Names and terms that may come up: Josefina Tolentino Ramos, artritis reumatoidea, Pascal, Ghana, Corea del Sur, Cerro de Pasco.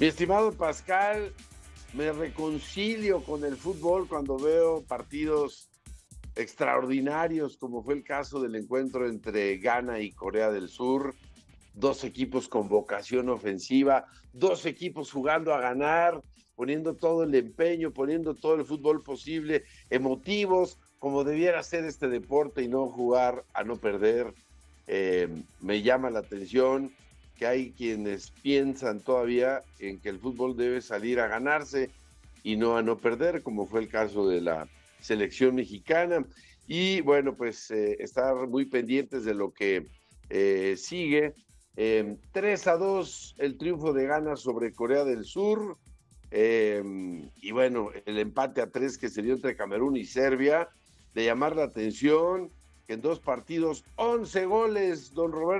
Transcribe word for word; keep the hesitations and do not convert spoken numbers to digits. Mi estimado Pascal, me reconcilio con el fútbol cuando veo partidos extraordinarios, como fue el caso del encuentro entre Ghana y Corea del Sur. Dos equipos con vocación ofensiva, dos equipos jugando a ganar, poniendo todo el empeño, poniendo todo el fútbol posible, emotivos, como debiera ser este deporte y no jugar a no perder. Eh, me llama la atención que hay quienes piensan todavía en que el fútbol debe salir a ganarse y no a no perder, como fue el caso de la selección mexicana. Y bueno, pues eh, estar muy pendientes de lo que eh, sigue. Eh, tres a dos el triunfo de Ghana sobre Corea del Sur, eh, y bueno, el empate a tres que se dio entre Camerún y Serbia. De llamar la atención que en dos partidos, once goles, don Roberto.